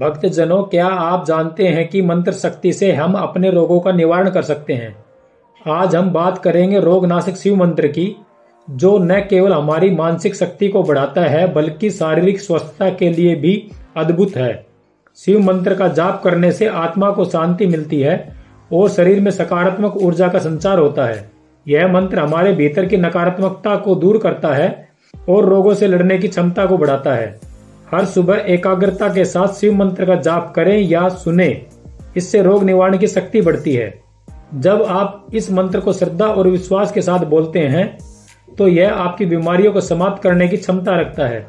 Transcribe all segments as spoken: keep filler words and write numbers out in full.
भक्तजनों, क्या आप जानते हैं कि मंत्र शक्ति से हम अपने रोगों का निवारण कर सकते हैं। आज हम बात करेंगे रोग नाशक शिव मंत्र की, जो न केवल हमारी मानसिक शक्ति को बढ़ाता है बल्कि शारीरिक स्वस्थता के लिए भी अद्भुत है। शिव मंत्र का जाप करने से आत्मा को शांति मिलती है और शरीर में सकारात्मक ऊर्जा का संचार होता है। यह मंत्र हमारे भीतर की नकारात्मकता को दूर करता है और रोगों से लड़ने की क्षमता को बढ़ाता है। हर सुबह एकाग्रता के साथ शिव मंत्र का जाप करें या सुने, इससे रोग निवारण की शक्ति बढ़ती है। जब आप इस मंत्र को श्रद्धा और विश्वास के साथ बोलते हैं तो यह आपकी बीमारियों को समाप्त करने की क्षमता रखता है।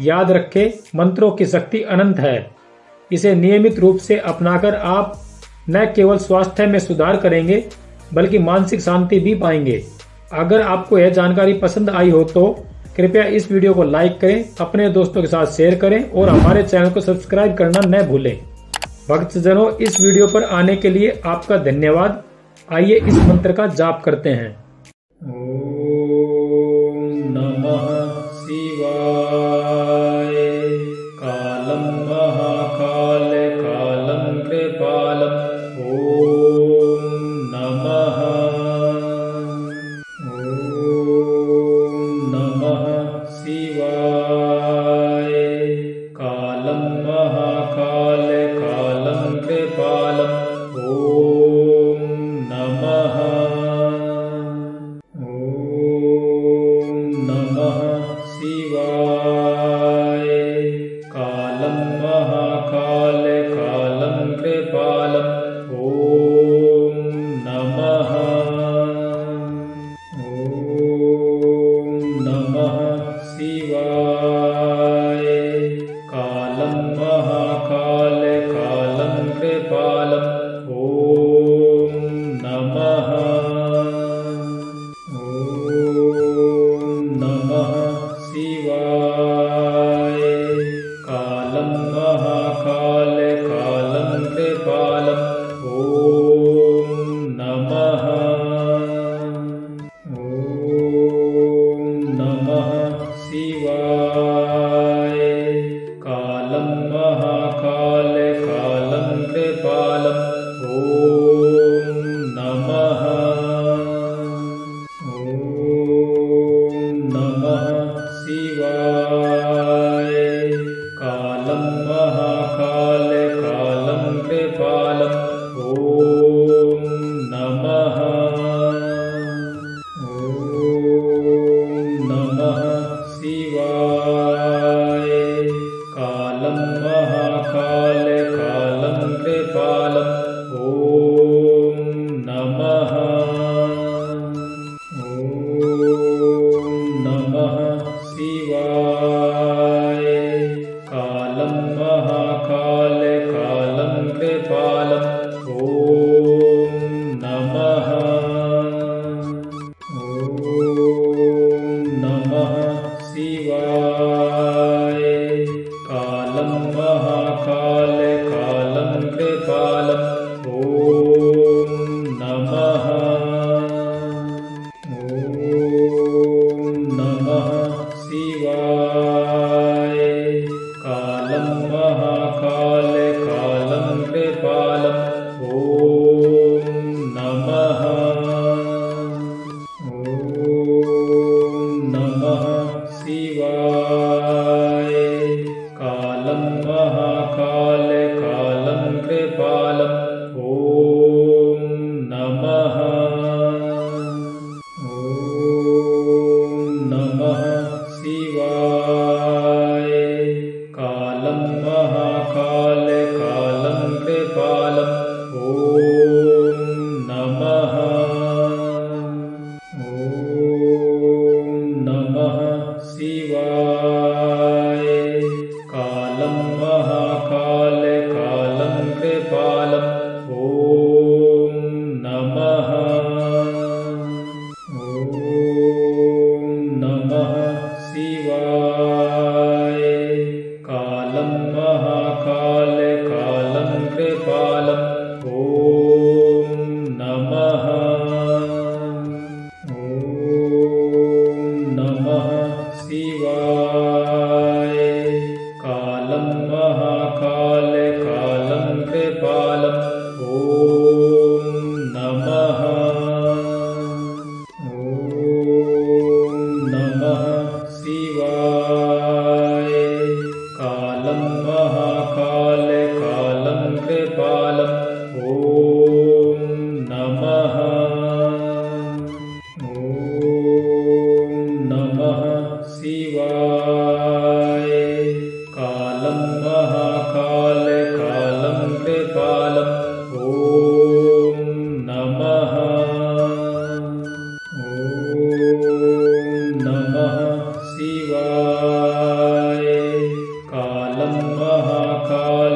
याद रखें, मंत्रों की शक्ति अनंत है। इसे नियमित रूप से अपनाकर आप न केवल स्वास्थ्य में सुधार करेंगे बल्कि मानसिक शांति भी पाएंगे। अगर आपको यह जानकारी पसंद आई हो तो कृपया इस वीडियो को लाइक करें, अपने दोस्तों के साथ शेयर करें और हमारे चैनल को सब्सक्राइब करना न भूलें। भक्तजनों, इस वीडियो पर आने के लिए आपका धन्यवाद। आइए इस मंत्र का जाप करते हैं। ओम नमः शिवाय। कालम महाकाल कालम कृपालम। ओम नमः ओम नमः शिवाय। कालम महाकाल कालम कृपालम। कालम महाकाल कालम कृपालम। ओ महाकाल कालं कृपालम् ॐ नमः ॐ नमः शिवाय। कालं महाकाल कालं कृपालम् ॐ नमः ॐ नमः शिवाय। Mahakal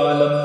Shiva.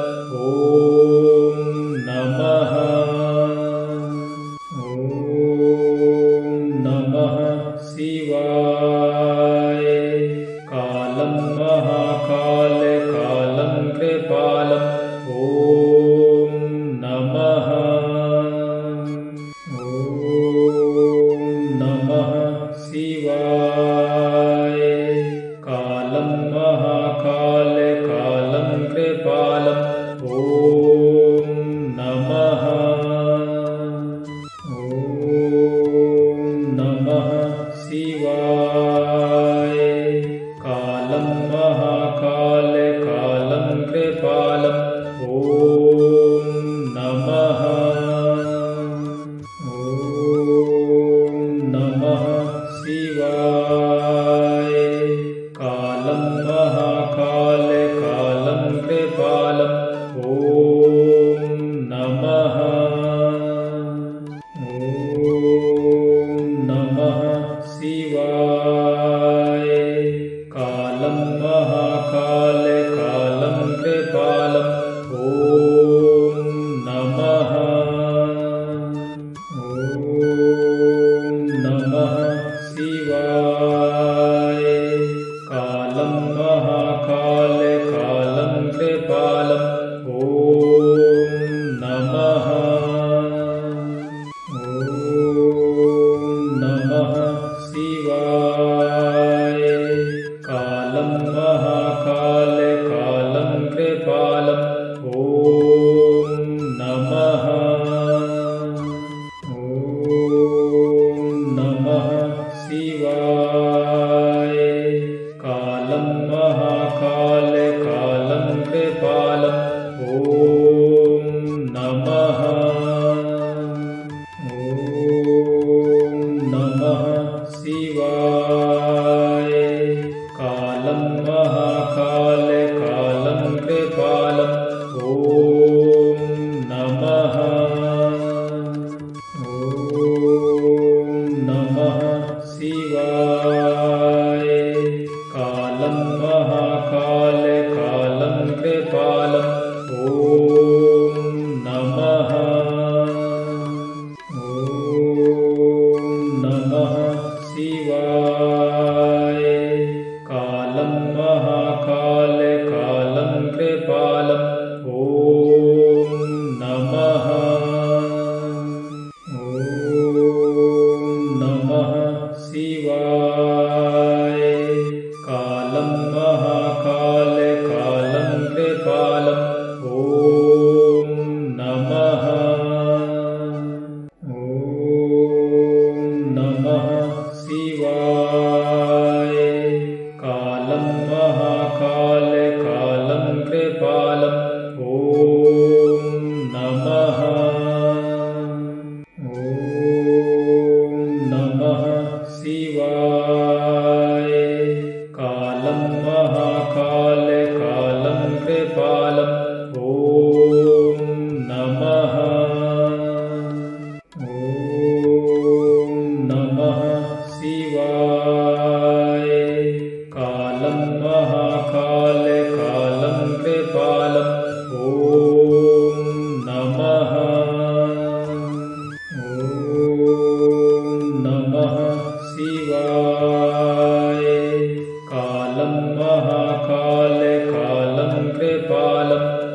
Mahakal, Kalam Kripal.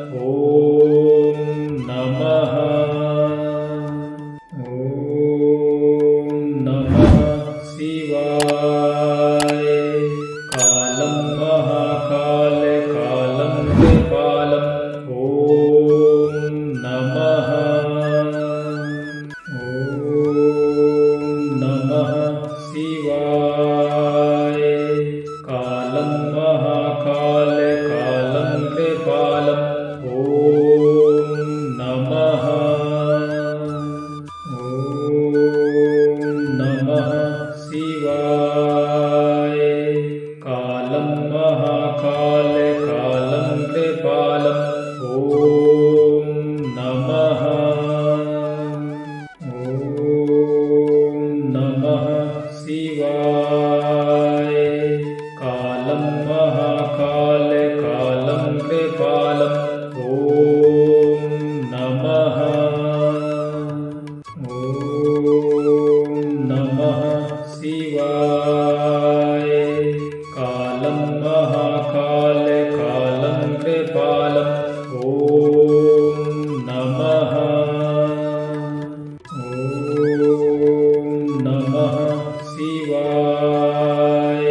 Mahakal ओम नमः ओम नमः शिवाय।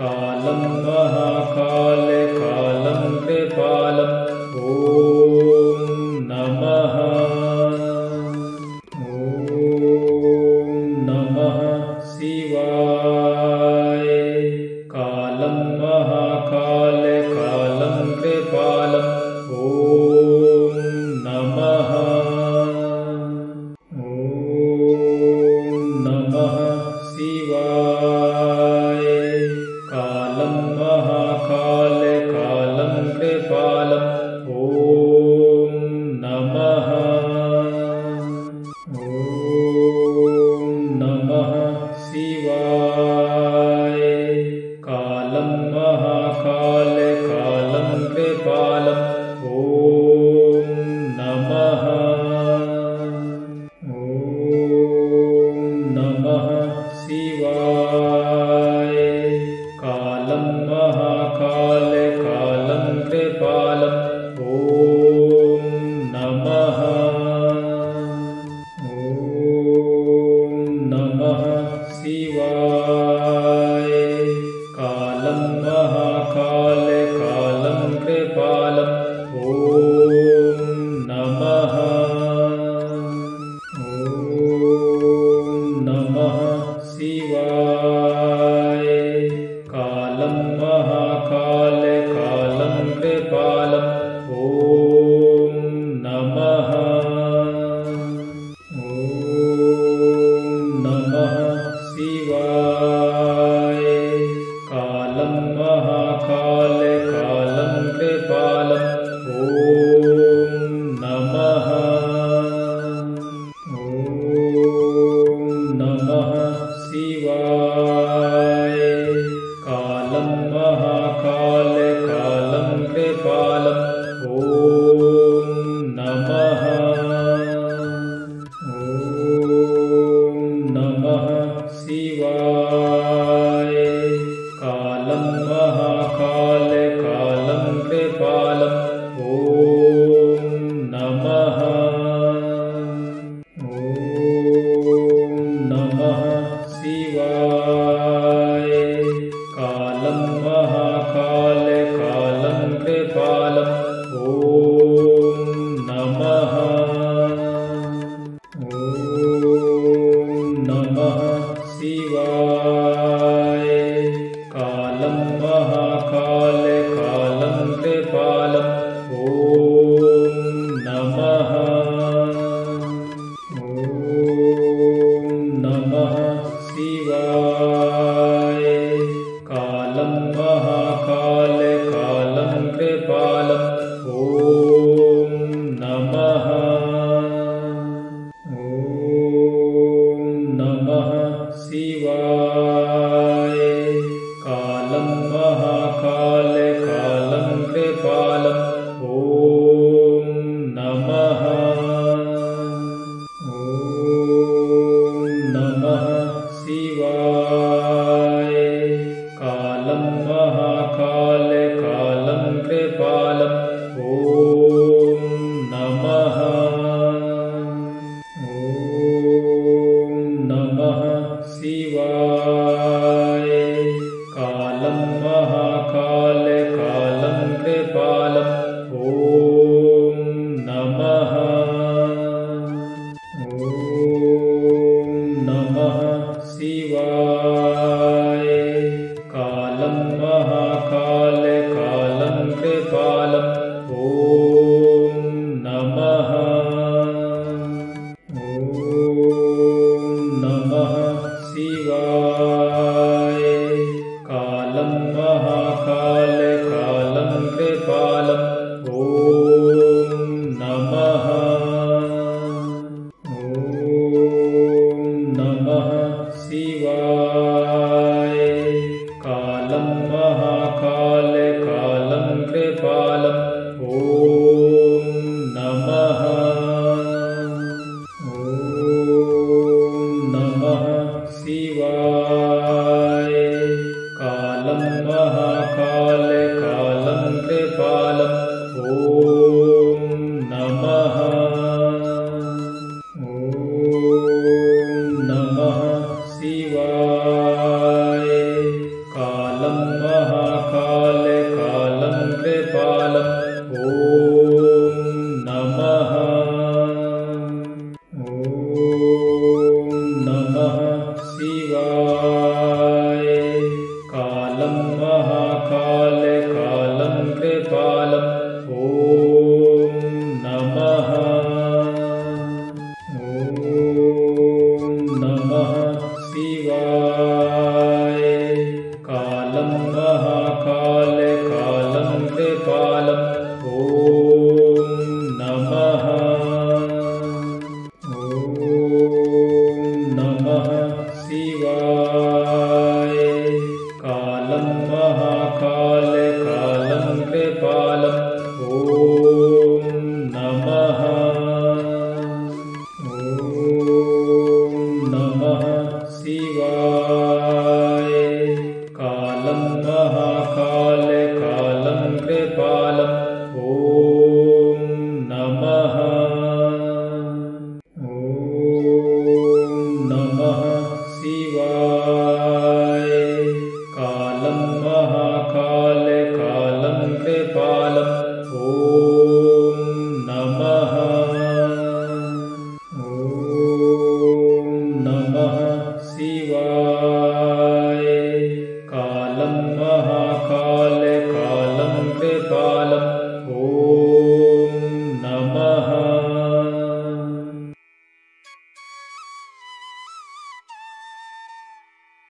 कालम महाकाल कालम कृपालम ओम।